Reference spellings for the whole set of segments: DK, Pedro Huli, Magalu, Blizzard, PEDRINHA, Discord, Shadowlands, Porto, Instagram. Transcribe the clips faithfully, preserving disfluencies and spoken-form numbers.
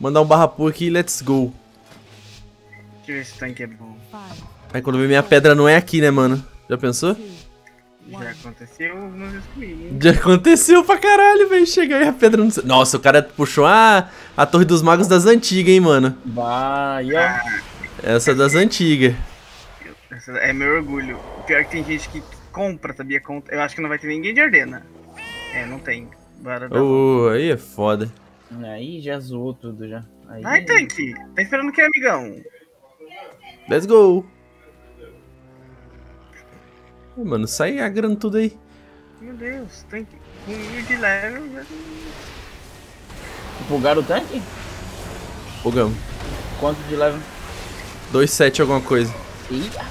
Mandar um barra por aqui e let's go. Deixa eu ver se esse tanque é bom. Aí quando vem minha pedra não é aqui, né, mano? Já pensou? Já aconteceu nos excluídos. Já aconteceu pra caralho, velho. Chega aí a pedra no... Nossa, o cara puxou a, a Torre dos Magos das antigas, hein, mano. Vai, essa das antigas. Essa é meu orgulho. Pior que tem gente que compra, sabia? Eu acho que não vai ter ninguém de Ardena. É, não tem. Oh, aí é foda. Aí já zoou tudo, já. Aí... Ai, tanque. Tá esperando o que, amigão? Let's go. Mano, sai a grana tudo aí. Meu Deus, tanque. Com mil de level, velho. Empolgaram o tanque? Empolgamos. Quanto de level? dois sete alguma coisa. Eita.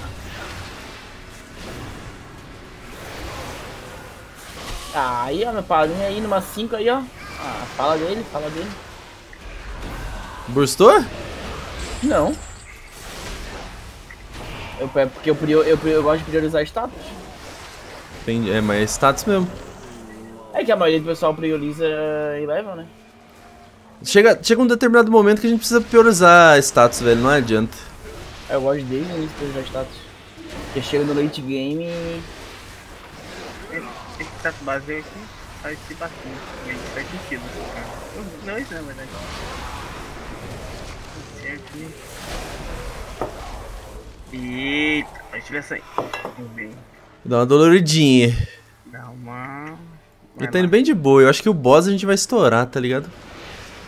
Ah, aí, ó, meu palinho aí, numa cinco aí, ó. Ah, fala dele, fala dele. Burstou? Não. Eu, é porque eu, eu, eu, eu gosto de priorizar status. Entendi. É, mas é status mesmo. É que a maioria do pessoal prioriza e level, né? Chega, chega um determinado momento que a gente precisa priorizar status, velho. Não adianta. Eu gosto desde o início de priorizar status. Porque chega no late game e... Esse status base aqui faz se bater. Faz sentido. Não, isso não é verdade. Eita, vai tirar essa aí. Dá uma doloridinha. Dá uma... Vai Ele tá indo lá. Bem de boa, eu acho que o boss a gente vai estourar, tá ligado?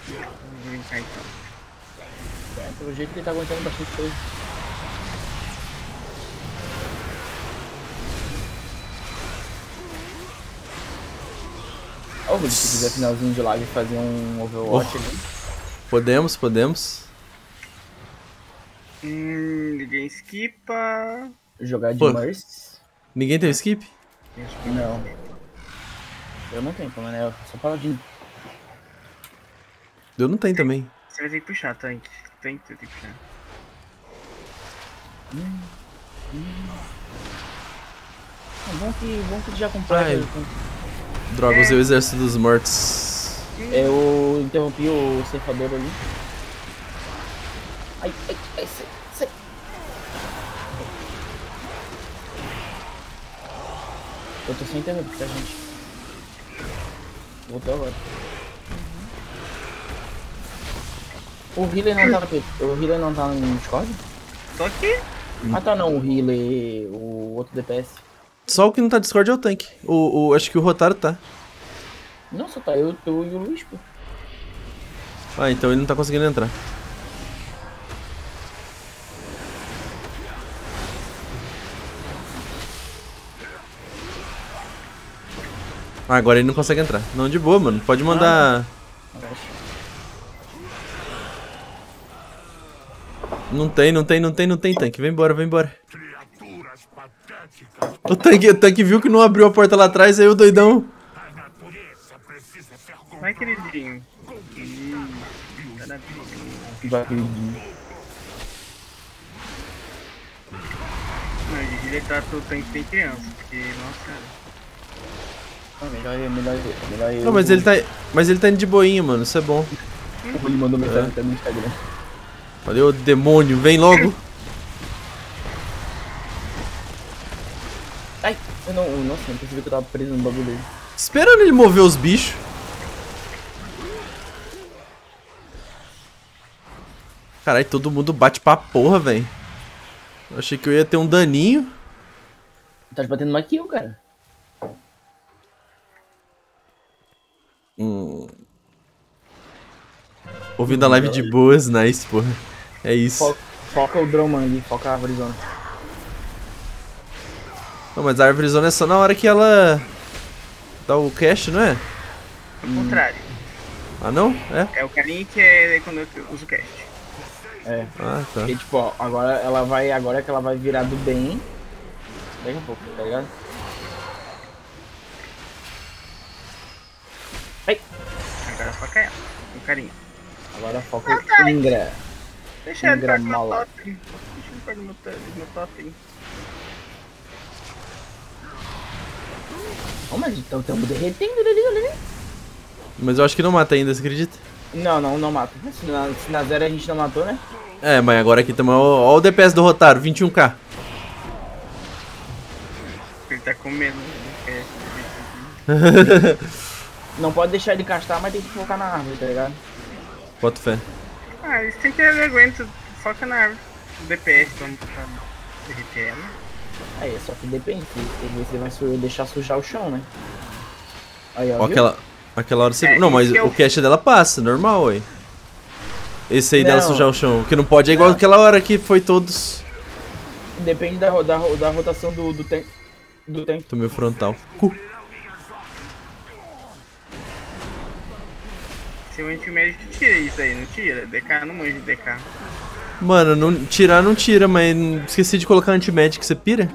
Vamos brincar então. É, pelo jeito que ele tá aguentando bastante coisa. Ó, oh, se quiser finalzinho de live fazer um overwatch oh. ali. Podemos, podemos. Hum, ninguém skipa. Jogar de Mercy. Ninguém teve skip? Não. Eu não tenho, mano. Eu só paladino. Eu não tenho também. Você vai ter que puxar, tanque. Tanque, você tem que puxar. Hum, hum. É bom que, bom que já compraram. É. Droga, usei o exército dos mortos. Eu interrompi o ceifador ali. Ai, ai, ai, sai, sai. Eu tô sem interromper, tá, gente? Voltou agora. Uhum. O healer não tá no P. O healer não tá no Discord? Só que... Ah, tá não, o healer... O outro D P S. Só o que não tá no Discord é o tanque. O, o, acho que o Rotaro tá. Não, só tá eu, tu e o Luiz, pô. Ah, então ele não tá conseguindo entrar. Ah, agora ele não consegue entrar. Não, de boa, mano. Pode mandar... Não tem, não tem, não tem, não tem tanque. Vem embora, vem embora. O tanque, o tanque viu que não abriu a porta lá atrás, aí o doidão... Vai, queridinho. Vai, queridinho. Não, ele direitar o tanque tem criança, porque... Nossa... Ah, melhor, melhor, melhor eu... Não, mas ele tá, mas ele tá indo de boinha, mano, isso é bom. Ele mandou mensagem até no Instagram. Cadê o demônio? Vem logo! Ai, eu não... Nossa, não percebi que eu tava preso no bagulho dele. Esperando ele mover os bichos. Caralho, todo mundo bate pra porra, velho. Achei que eu ia ter um daninho. Tá te batendo mais que eu, cara. Hum. Ouvindo a live de boas, nice, porra. É isso. Foca, foca o drone ali, foca a árvorezona. Não, mas a árvorezona é só na hora que ela dá o cash, não é? Ao contrário. Ah, não? É? É o carinha que é quando eu uso o cash. É. Ah, tá. Porque, tipo, ó, agora ela vai, agora é que ela vai virar do bem. Daqui a pouco, tá ligado? Ai. Agora foca ela, com carinho. Agora foca o Ingra. Deixa ele pegar meu top. Deixa ele pegar meu top. Ó, mas então estamos derretendo ali, olha ali. Mas eu acho que não mata ainda, você acredita? Não, não, não mato. Se na, se na zero a gente não matou, né? É, mas agora aqui também. Olha o D P S do Rotaro, vinte e um K. Ele tá comendo. Não pode deixar ele castar, mas tem que focar na árvore, tá ligado? Bota fé. Ah, isso tem que aguenta. Foca na árvore. O D P S pra não puxar D P M. Aí, só que depende. Você vai su deixar sujar o chão, né? Aí, ó. Ó, aquela, aquela hora você. É, não, mas eu... o cash dela passa, normal, aí. Esse aí não. Dela sujar o chão. O que não pode é igual não. Aquela hora que foi todos. Depende da, da, da rotação do, do tempo. Do tempo. Tomei o frontal. Cu. Seu anti-médico tira isso aí, não tira? D K não manja de D K. Mano, não, tirar não tira, mas esqueci de colocar anti-médico, você pira?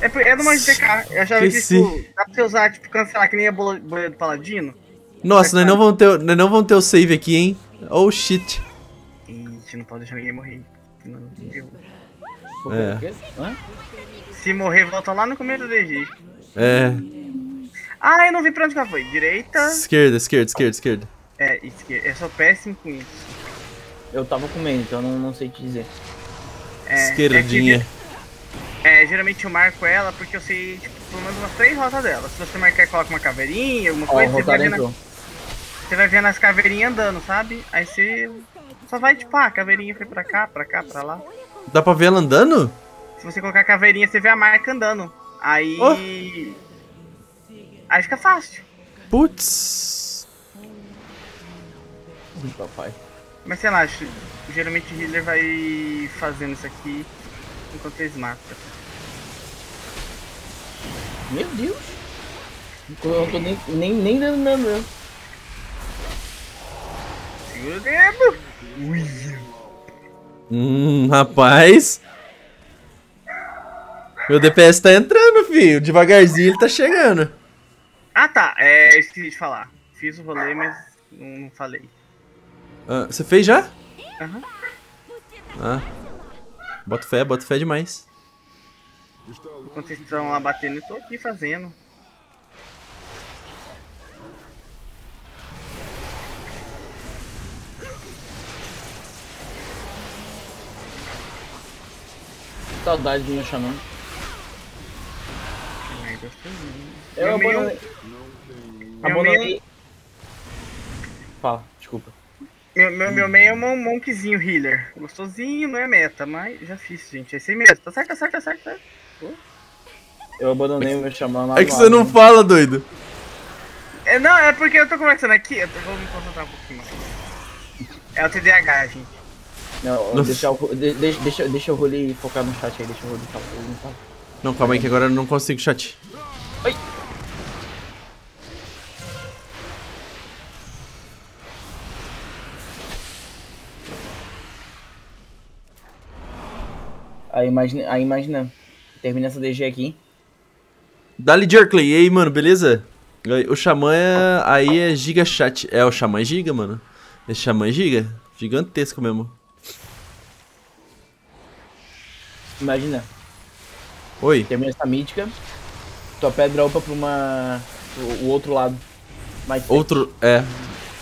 É, é do manjo de D K, eu achava esqueci. Que tipo, dá pra você usar, tipo, cancelar que nem a bolha do paladino. Nossa, nós não, vamos ter, nós não vamos ter o save aqui, hein? Oh shit. Ixi, não pode deixar ninguém morrer. Não, não é. Se morrer, volta lá no começo do D G. É. Ah, eu não vi pra onde que ela foi. Direita. Esquerda, esquerda, esquerda, esquerda. É, esquerda. Eu sou péssimo com isso. Eu tava comendo, então não, não sei te dizer. É, esquerdinha. É, é, geralmente eu marco ela porque eu sei, tipo, pelo menos umas três rotas dela. Se você marcar e coloca uma caveirinha, alguma oh, coisa, você vai, na... você vai vendo as caveirinhas andando, sabe? Aí você só vai, tipo, ah, a caveirinha foi pra cá, pra cá, pra lá. Dá pra ver ela andando? Se você colocar a caveirinha, você vê a marca andando. Aí... Oh. Aí fica fácil. Putz. Papai. Mas sei lá, geralmente o healer vai fazendo isso aqui enquanto eles matam. Meu Deus. Eu não tô nem, nem, nem dando dano mesmo. Segura o dedo. Ui. Hum, rapaz. Meu D P S tá entrando, filho. Devagarzinho ele tá chegando. Ah tá, é, eu esqueci de falar. Fiz o rolê, mas não falei. Ah, você fez já? Aham. Uhum. Ah. Bota fé, bota fé demais. Enquanto vocês estão lá batendo, eu tô aqui fazendo. Saudade de me chamando. Ai, gostei mesmo. Eu abandonei. Abandonei. Fala, desculpa. Meu, meu, meu meio é um monkzinho healer. Gostosinho, não é meta, mas já fiz, gente. É assim mesmo. Tá certo, tá certo, tá certo. Tá. Eu abandonei o meu xamã lá. É que você não fala, doido. É, não, é porque eu tô conversando aqui. Eu vou me concentrar um pouquinho mais. É o T D A H, gente. Não, deixa, deixa, deixa, deixa o Huli focar no chat aí. Deixa o Huli falar. Não, calma aí que agora eu não consigo chat. Ai. Aí imagina, aí imagina, termina essa D G aqui. Dali Jerkley, e aí, mano, beleza? O Xamã é, aí é giga chat. É, o Xamã é giga, mano. Esse Xamã é giga, gigantesco mesmo. Imagina. Oi. Termina essa mítica, tua pedra opa pra uma... o outro lado. Mais outro, é.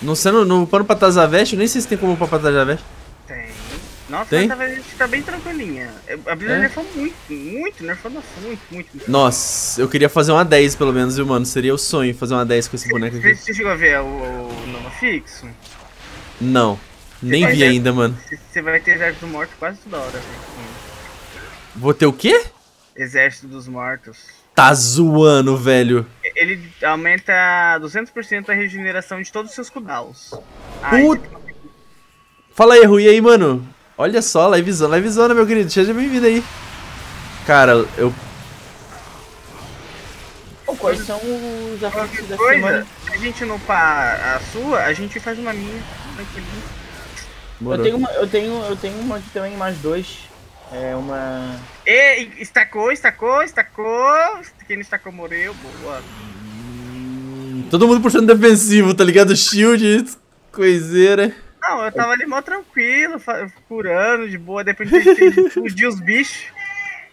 Não sei, no, no pano pra trás da veste, eu nem sei se tem como pra trás da veste. Tem. Nossa, essa vez tá bem tranquilinha. A Blizzard é? Nerfou muito, muito, nerfou muito, muito, muito. Nossa, eu queria fazer uma dez pelo menos, viu, mano? Seria o sonho fazer uma dez com esse boneco aqui. Você chegou a ver o, o Nova Fixo? Não, cê nem vi ter, ainda, mano. Você vai ter Exército dos Mortos quase toda hora, velho. Vou ter o quê? Exército dos Mortos. Tá zoando, velho. Ele aumenta duzentos por cento a regeneração de todos os seus cooldowns. Puta! Aí... Fala aí, Rui, e aí, mano? Olha só, livezona, livezona, meu querido. Seja bem-vindo aí. Cara, eu... Oh, quais são os arranjos da semana? Se a gente não upar a sua, a gente faz uma minha. Eu tenho uma, eu tenho, eu tenho uma também, mais dois. É uma... Ei, estacou, estacou, estacou. Quem estacou morreu, boa. Hum, todo mundo puxando defensivo, tá ligado? Shield, coiseira. Não, eu tava ali mó tranquilo, curando de boa, depois explodir os bichos.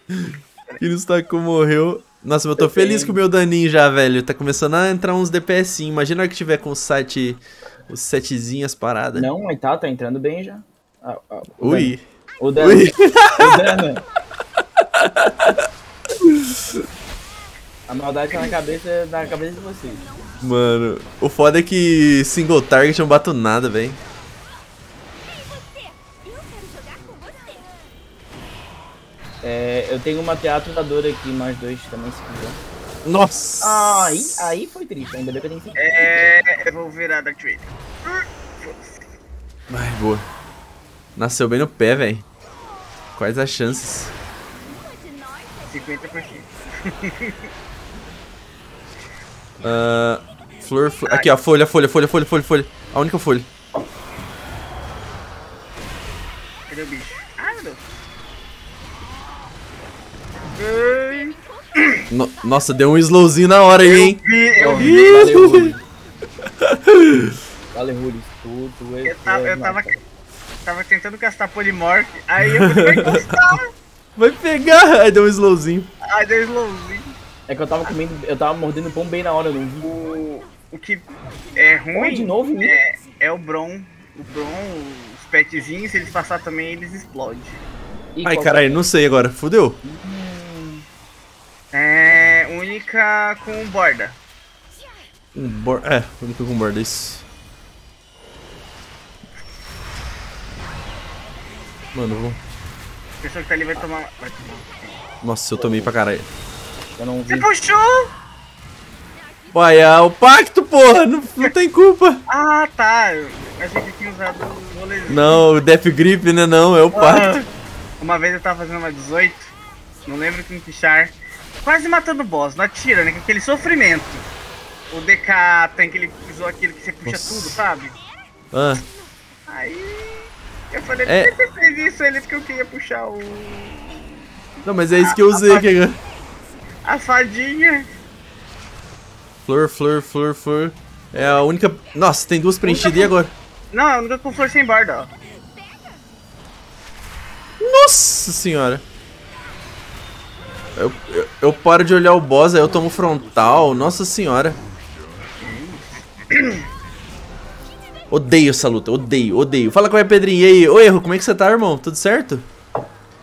E o Staku morreu. Nossa, eu tô eu feliz tenho. Com o meu daninho já, velho. Tá começando a entrar uns D P S. Imagina que tiver com o site Os setzinhos, as paradas. Não, aí tá, tá entrando bem já. Ah, ah, o Ui. Dano. O dano. Ui. O dano. A maldade tá na cabeça, na cabeça de vocês. Mano, o foda é que single target eu não bato nada, velho. É, eu tenho uma teatradora aqui, mais dois também, se quiser. Nossa! Ah, aí, aí foi triste, ainda bem que eu tenho que... É, eu vou virar da Twitter. Ai, boa. Nasceu bem no pé, velho. Quais as chances? cinquenta por cento. uh, flor, flor. Aqui, ó, folha, folha, folha, folha, folha, folha. A única folha. Cadê o bicho? Ah, meu Deus. No, nossa, deu um slowzinho na hora aí, hein? Eu vi, eu vi. Valeu, Huli. Tudo é. Eu tava, eu tava, tava tentando gastar polimorph, aí eu fui encostar. Vai pegar! Aí deu um slowzinho. Aí deu um slowzinho. É que eu tava comendo, eu tava mordendo o pão bem na hora, não vi. O, o que é ruim. Oh, de novo, é, é o Bron. O Bron, os petzinhos, se eles passar também, eles explodem. E ai, caralho, não sei agora. Fudeu. Hum. É... única com borda. Um bor é, única com borda, isso. Mano, vou... A pessoa que tá ali vai tomar... Vai tomar. Nossa, eu tomei pra caralho. Eu não vi. Você puxou! Uai, é o pacto, porra! Não, não tem culpa! Ah, tá. A gente tinha usado o molezinho. Não, o Death Grip, né? Não, é o pacto. Ah. Uma vez eu tava fazendo uma dezoito, não lembro quem pichar, quase matando o boss, não atira, né, com aquele sofrimento. O D K tem aquele pisou aquilo que você puxa. Nossa. Tudo, sabe? Ah. Aí eu falei, por que você fez isso? Ele que eu queria puxar o... Não, mas é isso a, que eu usei a, que... a fadinha. Flor, flor, flor, flor. É a única... Nossa, tem duas preenchidas com... e agora? Não, é a única com flor sem borda, ó. Nossa senhora. Eu, eu, eu paro de olhar o boss, aí eu tomo frontal. Nossa senhora. Odeio essa luta, odeio, odeio. Fala com a Pedrinha aí. Ô, Erro, como é que você tá, irmão? Tudo certo?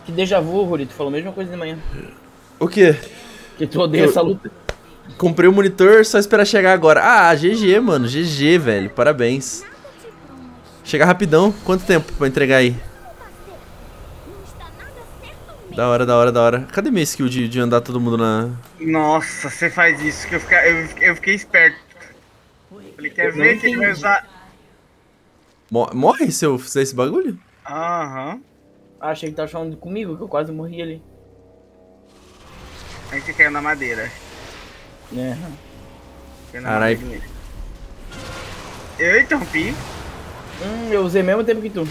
Que déjà vu, Huli, tu falou a mesma coisa de manhã. O quê? Que tu odeia eu, essa luta. Comprei o monitor, só esperar chegar agora. Ah, G G, mano, G G, velho, parabéns. Chegar rapidão, quanto tempo pra entregar aí? Da hora, da hora, da hora. Cadê minha skill de, de andar todo mundo na... Nossa, você faz isso, que eu, fica, eu, eu fiquei esperto. Falei, quer ver que ele vai usar... Morre se eu fizer esse bagulho? Aham. Uhum. Ah, achei que tava falando comigo, que eu quase morri ali. A gente caiu na madeira. É. Caralho. Eu interrompi. Hum, eu usei mesmo tempo que tu.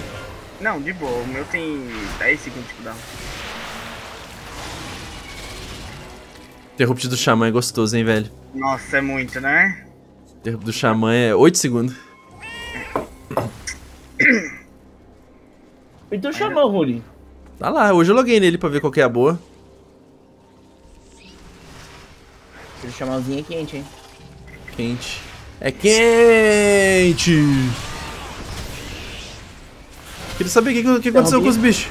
Não, de boa. O meu tem dez segundos de cooldown. Interrupt do Xamã é gostoso, hein, velho? Nossa, é muito, né? Interrupt do Xamã é oito segundos. Então Xamã, Huli. Tá lá, hoje eu loguei nele pra ver qual que é a boa. Aquele Xamãzinho é quente, hein? Quente. É quente! Queria saber o que, que, que aconteceu com os bichos.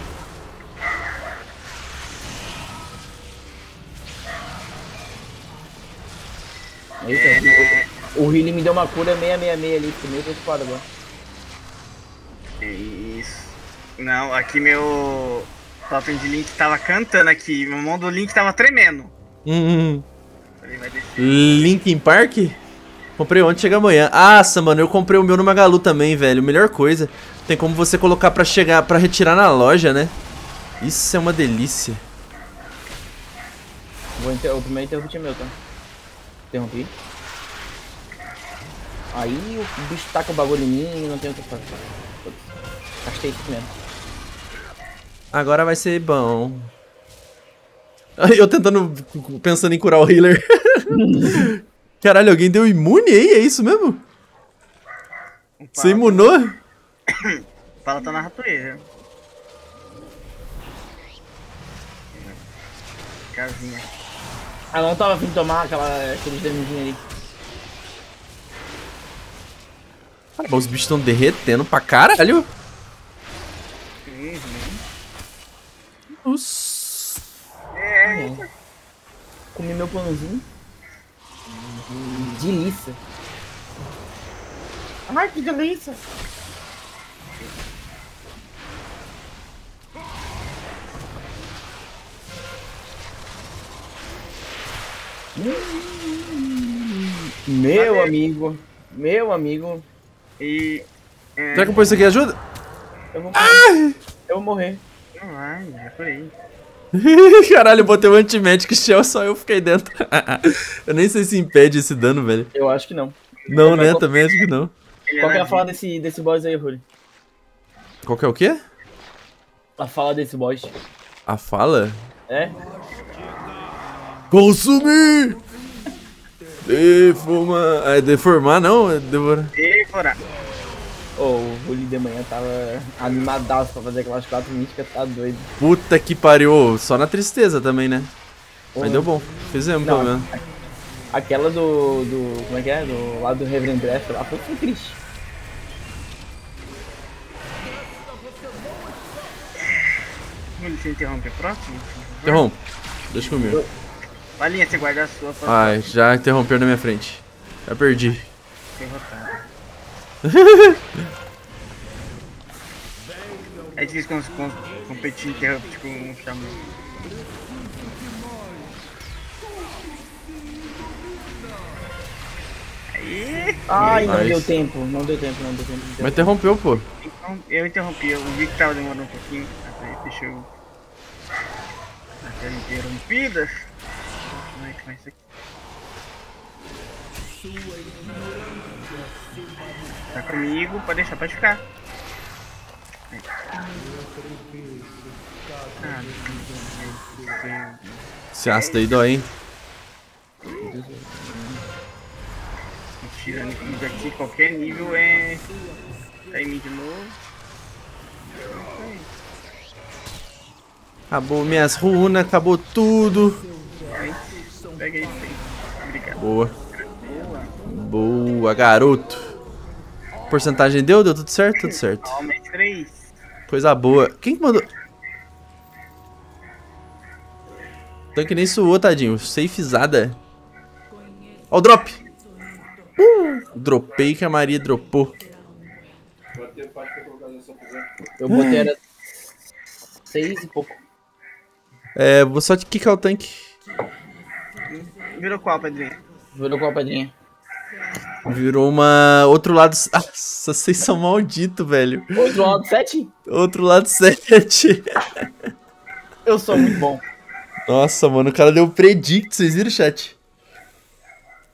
Eita, é... O Huli me deu uma cura seiscentos e sessenta e seis ali, primeiro eu esquadro agora. Isso. Não, aqui meu totem de Link tava cantando aqui, meu mão do Link tava tremendo. Hum, hum. Falei, vai descer. Linkin Park? Comprei ontem, chega amanhã. Nossa, mano, eu comprei o meu no Magalu também, velho. Melhor coisa. Tem como você colocar pra chegar, pra retirar na loja, né? Isso é uma delícia. Vou inter... O primeiro interrupt é meu, tá? Interrompi. Aí o bicho taca o bagulho em mim e não tem o que fazer. Gastei isso mesmo. Agora vai ser bom. Eu tentando, pensando em curar o healer. Caralho, alguém deu imune aí? É isso mesmo? Você imunou? O Pala tá na ratoeira. Casinha. Ah, não tava afim de tomar aquela, aqueles daninhos ali. Caramba, os bichos estão derretendo pra caralho. Nossa. É. Comi meu pãozinho. Delícia. Ai, que delícia. Meu Valeu. amigo, meu amigo. E. É... Será que eu ponho isso aqui ajuda? Eu vou morrer. Ah! Eu vou morrer. Não vai, é por aí. Caralho, eu botei um anti-magic shell, só eu fiquei dentro. Eu nem sei se impede esse dano, velho. Eu acho que não. Não, eu né? Vou... Também acho que não. Qual que é a fala desse, desse boss aí, Huli? Qual que é o quê? A fala desse boss. A fala? É. Consumir! Deformar. É, deformar não? É devorar. Devorar. Oh, o Huli de manhã tava animadaço pra fazer aquelas quatro míticas, tá doido. Puta que pariu, só na tristeza também, né? Oh. Mas deu bom, fizemos não, pelo menos. Aquela do, do. Como é que é? Do lado do Reverend Breath lá, foi triste. Huli, você interrompe a próxima? Interrompe, deixa comigo. Eu... Valinha, você guarda a sua. Ai, já interrompeu na minha frente. Já perdi. É difícil com, com, competir interrupt com um chamado. Aí. Ai, não Mas... deu tempo, não deu tempo, não deu tempo. Não deu Mas interrompeu, tempo. pô. Então, eu interrompi, eu vi que tava demorando um pouquinho. Aí deixa eu. Até interrompidas. Tá comigo, pode deixar, pode ficar. Esse aço daí dói, hein? Tirando aqui, qualquer nível é. Tá em mim de novo. Acabou minhas runas, acabou tudo. Pega aí, obrigado. Boa. Boa, garoto. Porcentagem deu? Deu tudo certo? Tudo certo. Coisa boa. Quem que mandou? Tanque nem suou, tadinho. Safezada. Ó o drop. Uh, dropei que a Maria dropou. Eu botei era seis e pouco. É, vou só te quicar o tanque. Virou qual, Pedrinha? Virou qual, Pedrinha? Virou uma... Outro lado... Nossa, vocês são malditos, velho. Outro lado sete? Outro lado sete. Eu sou muito bom. Nossa, mano, o cara deu um predict, vocês viram, chat?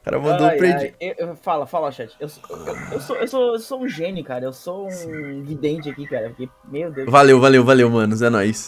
O cara mandou ai, um predict. Ai, eu, eu, fala, fala, chat. Eu, eu, eu, sou, eu, sou, eu sou um gênio, cara. Eu sou um vidente aqui, cara. Porque, meu Deus. Valeu, valeu, valeu, mano. É nóis.